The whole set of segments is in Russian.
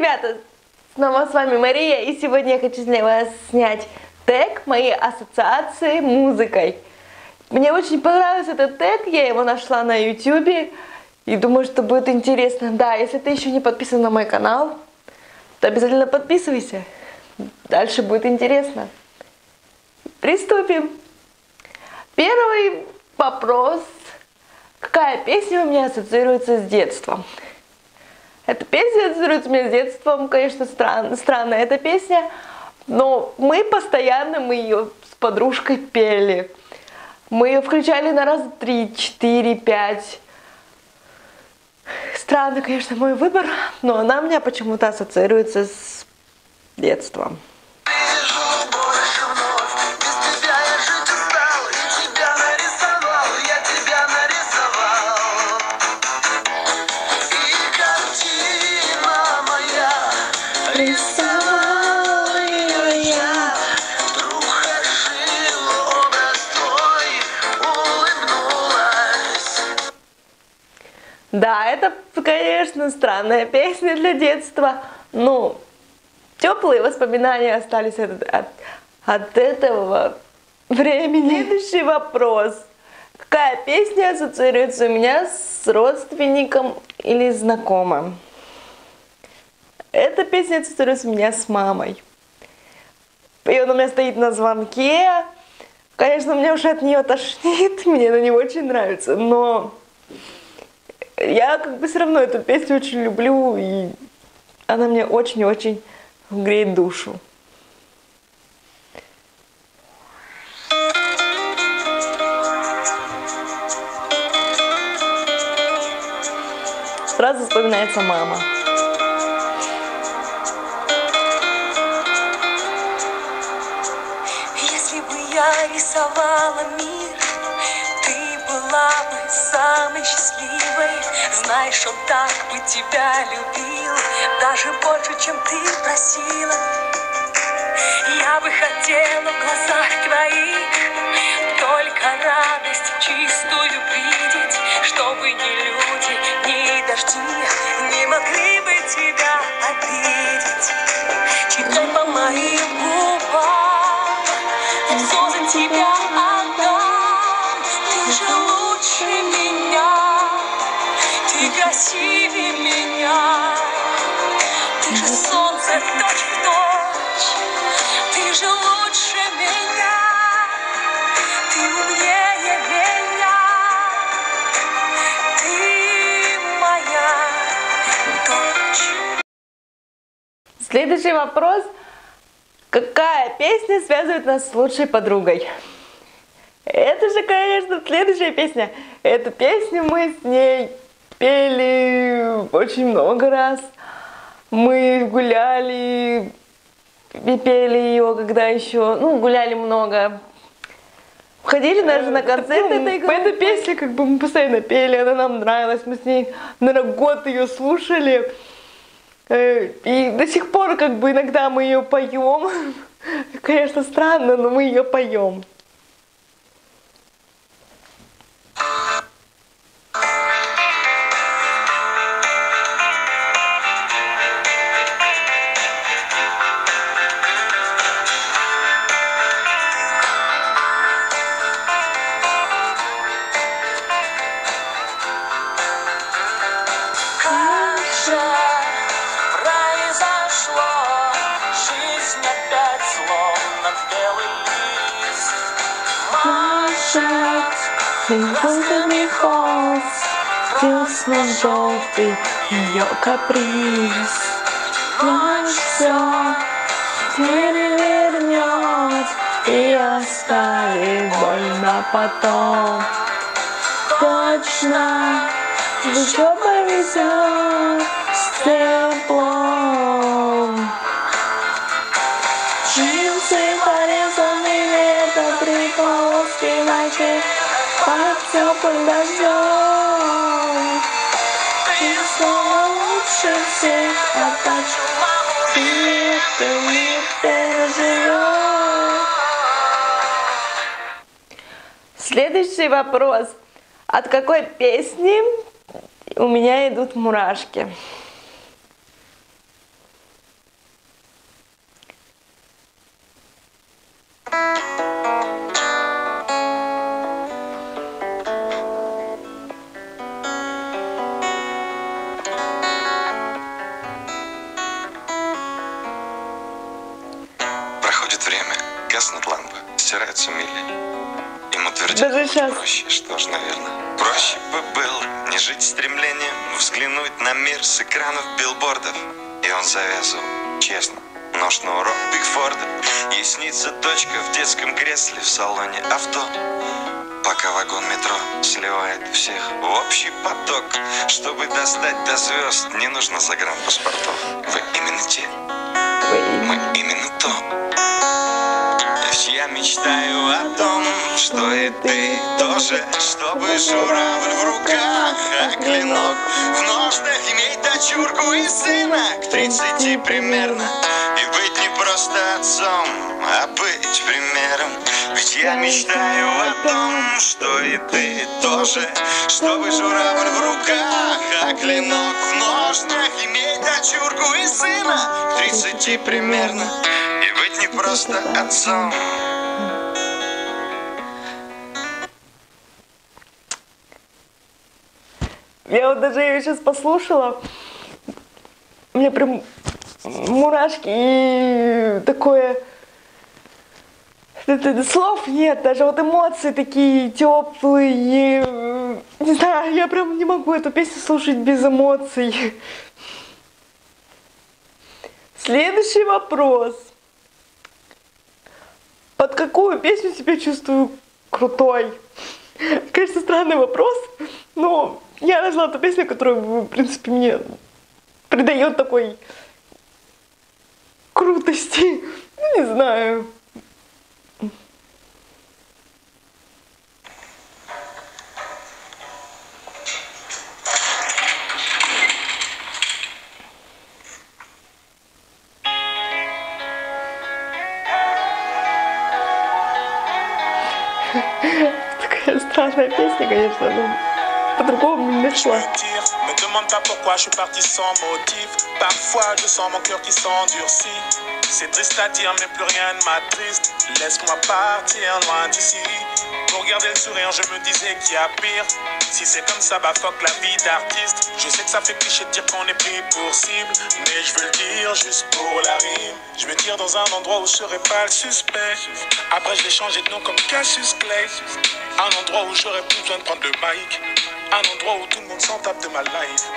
ребята, снова с вами Мария, и сегодня я хочу для вас снять тег моей ассоциации музыкой. Мне очень понравился этот тег, я его нашла на YouTube и думаю, что будет интересно. Да, если ты еще не подписан на мой канал, то обязательно подписывайся, дальше будет интересно. Приступим! Первый вопрос. Какая песня у меня ассоциируется с детством? Эта песня ассоциируется у меня с детством, конечно, странная эта песня, но мы ее с подружкой пели. Мы ее включали на раз, 3, 4, 5. Странный, конечно, мой выбор, но она у меня почему-то ассоциируется с детством. Да, это, конечно, странная песня для детства, но теплые воспоминания остались от этого времени. Следующий вопрос. Какая песня ассоциируется у меня с родственником или знакомым? Эта песня ассоциируется у меня с мамой. Ее у меня стоит на звонке. Конечно, мне уже от нее тошнит, мне она не очень нравится, но я все равно эту песню очень люблю, и она мне очень-очень греет душу. Сразу вспоминается мама. Если бы я рисовала мир, ты была бы самой счастливой. Знаешь, он так бы тебя любил, даже больше, чем ты просила. Я бы хотела в глазах твоих только радость чистую видеть, чтобы ни люди, ни дожди не могли бы тебя обидеть. Читай по моим губам, все за тебя отдам, ты же лучше меня. Ты красивее меня, ты же солнце точь в точь, ты же лучше меня, ты умнее меня, ты моя дочь. Следующий вопрос. Какая песня связывает нас с лучшей подругой? Это же, конечно, следующая песня. Эту песню мы с ней пели очень много раз, мы гуляли и пели ее, когда еще, гуляли много, ходили даже на концерты этой песни, мы постоянно пели, она нам нравилась, мы с ней, наверное, год ее слушали, и до сих пор, иногда мы ее поем, конечно, странно, но мы ее поем. Красный холст, красно-желтый ее каприз. Ночь все перевернет и оставит боль на потом. Точно, еще повезет с теплом. Джинсы порезаны, лето приколки ночи. Под теплым дождем ты снова лучше всех, а так ты не переживешь. Следующий вопрос. От какой песни у меня идут мурашки? Проходит время, гаснут лампы, стираются мили. Ему твердит, проще, что ж, наверное. Проще бы было не жить стремлением, взглянуть на мир с экранов билбордов. И он завязывал, честно, нож на урок Бигфорда. Ей снится дочка в детском кресле в салоне авто, пока вагон метро сливает всех в общий поток. Чтобы достать до звезд, не нужно загранпаспортов. Вы именно те, мы именно то. Я мечтаю о том, что и ты тоже, чтобы журавль в руках, а клинок в ножнах, иметь дочурку и сына к 30 примерно. И быть не просто отцом, а быть примером. Ведь я мечтаю о том, что и ты тоже, чтобы журавль в руках, а клинок в ножнах, иметь дочурку и сына к 30 примерно. И быть не просто отцом. Я вот даже ее сейчас послушала, у меня прям мурашки и такое, слов нет, даже вот эмоции такие теплые, не знаю, я прям не могу эту песню слушать без эмоций. Следующий вопрос. Под какую песню себя чувствую крутой? Конечно, странный вопрос, но я нашла ту песню, которая, в принципе, мне придает такой крутости. Ну, не знаю. Такая странная песня, конечно, но... Je retire, me demande pas pourquoi je suis parti sans motif. Parfois je sens mon cœur qui s'endurcit. C'est triste à dire mais plus rien ne m'attriste. Laisse-moi partir loin d'ici. Pour garder le sourire je me disais qu'il y a pire. Si c'est comme ça bah fuck la vie d'artiste. Je sais que ça fait cliché de dire qu'on est pris pour cible, mais je veux le dire juste pour la rime. Je me tire dans un endroit où je serai pas le suspect. Après je vais changer de nom comme Cassius Clay. Un endroit où j'aurais plus besoin de prendre le mic. Un endroit où tout le monde s'en tape de ma life.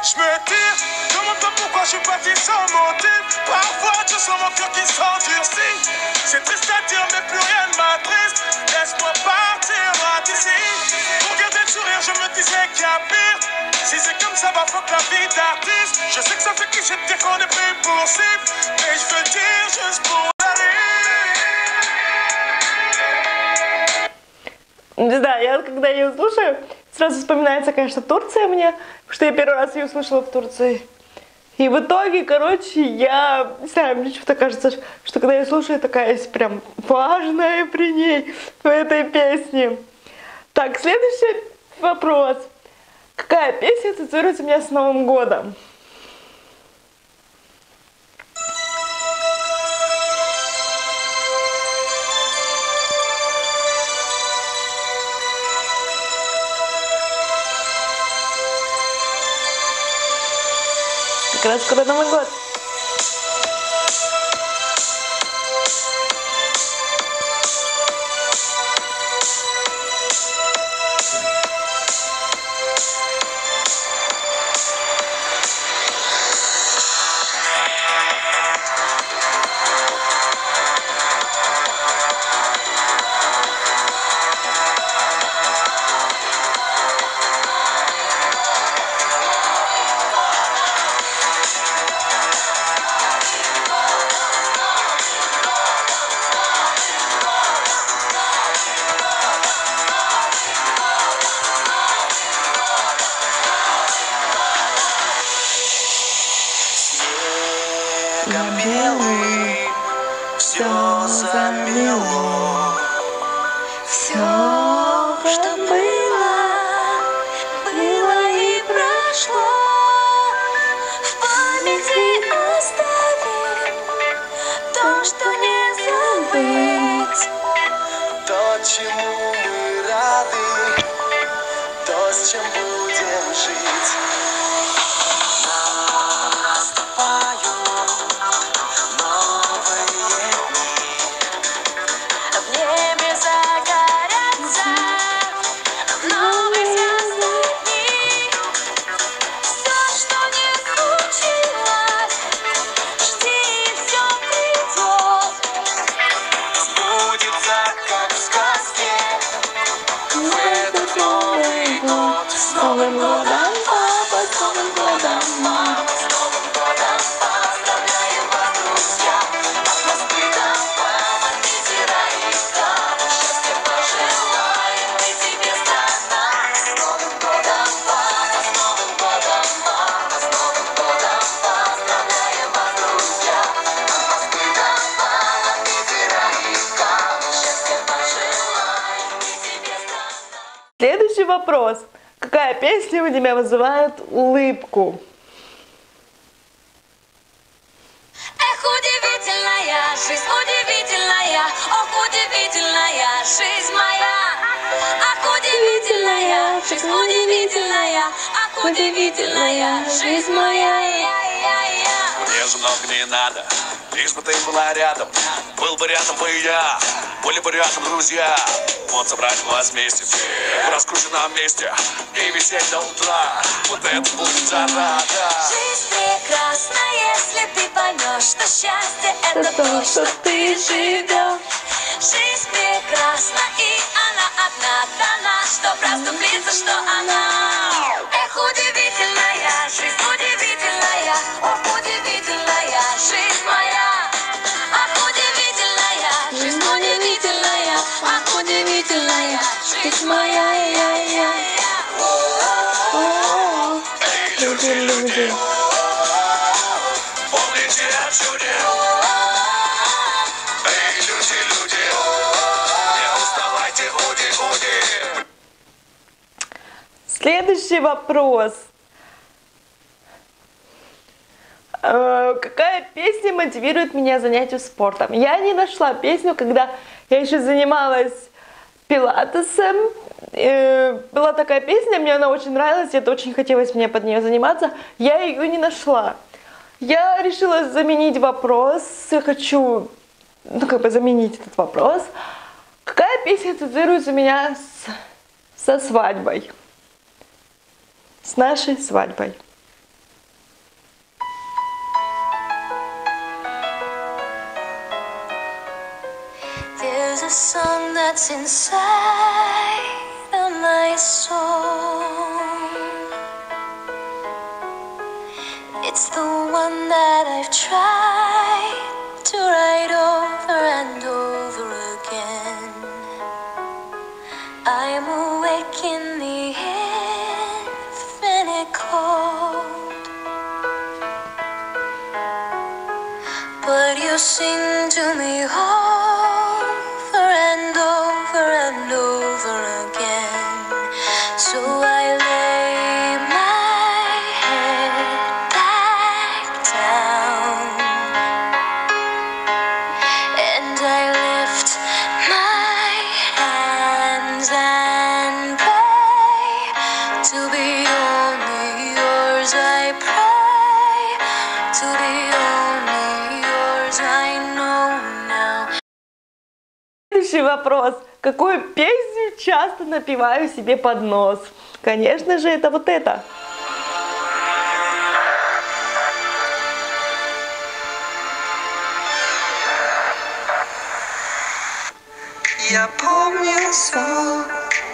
Je me tire, demande pas pourquoi je suis parti sans mentir. Parfois je sens mon cœur qui s'endurcit. C'est triste à dire mais plus rien ne m'attriste. Laisse-moi partir d'ici. Pour garder le sourire je me disais qu'il y a pire. Si c'est comme ça, va fuck la vie d'artiste. Je sais que ça fait cliché de dire qu'on est pris pour cible, mais je veux dire juste pour l'arrivée. Да, я когда ее слушаю, сразу вспоминается, конечно, Турция мне, потому что я первый раз ее услышала в Турции. И в итоге, короче, я, не знаю, мне что-то кажется, что когда я слушаю, такая прям важная при ней, в этой песне. Так, следующий вопрос. Какая песня ассоциируется у меня с Новым годом? Как раз скоро Новый год. Все, что было, было и Следующий вопрос. Какая песня у тебя вызывает улыбку? Эх, удивительная жизнь, удивительная, ох, удивительная жизнь моя. Ах, удивительная жизнь, удивительная, ах, удивительная жизнь моя. Реже много не надо, лишь бы ты была рядом. Был бы рядом бы я, были бы рядом друзья. Вот собрать вас вместе, в раскрученном месте, и висеть до утра. Вот это будет зарада. Жизнь прекрасна, если ты поймешь, что счастье это то, что ты живешь. Жизнь прекрасна, и она одна дана, что проступится, что она. Эх, удивительная жизнь, удивительная, о, удивительная жизнь моя. Жизнь моя, эй, люди, помните о чуде. Эй, люди, не уставайте, уди. Следующий вопрос. Какая песня мотивирует меня занятию спортом? Я не нашла песню, когда я еще занималась пилатесом. Была такая песня, мне она очень нравилась, это очень хотелось мне под нее заниматься. Я ее не нашла. Я решила заменить вопрос. Я хочу, заменить этот вопрос. Какая песня ассоциируется у меня со свадьбой? С нашей свадьбой. The song that's inside of my soul, it's the one that I've tried to write over and over again. I'm awake in the infinite cold, but you sing to me вопрос. Какую песню часто напеваю себе под нос? Конечно же, это вот это. Я помню все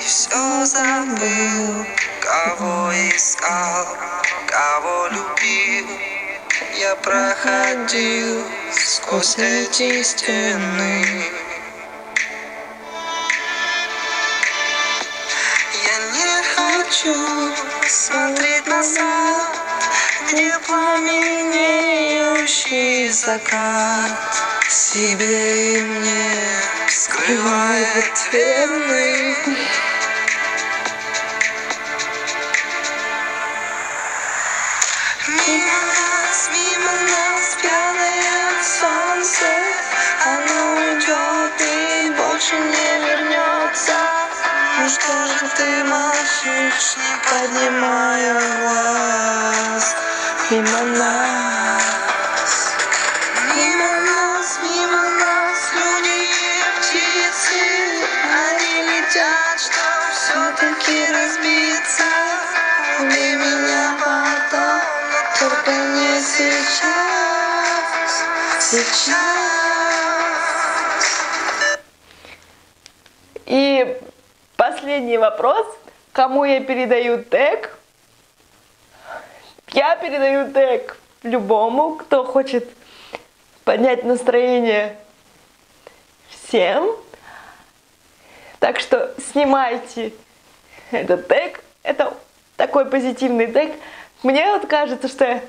и все забыл, кого искал, кого любил. Я проходил сквозь эти стены. Хочу смотреть на сад, где пламенеющий закат себе и мне вскрывает вены. Мимо нас, пьяное солнце, оно уйдет и больше не вернется. Ну что же ты молчишь, не поднимая глаз мимо нас? Только не сейчас, сейчас. И последний вопрос. Кому я передаю тег? Я передаю тег любому, кто хочет поднять настроение всем. Так что снимайте этот тег. Это такой позитивный тег. Мне вот кажется, что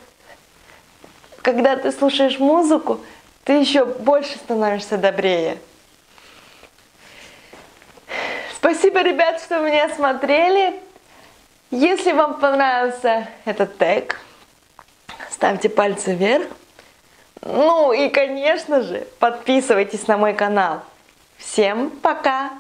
когда ты слушаешь музыку, ты еще больше становишься добрее. Спасибо, ребят, что меня смотрели. Если вам понравился этот тег, ставьте пальцы вверх. Ну и, конечно же, подписывайтесь на мой канал. Всем пока!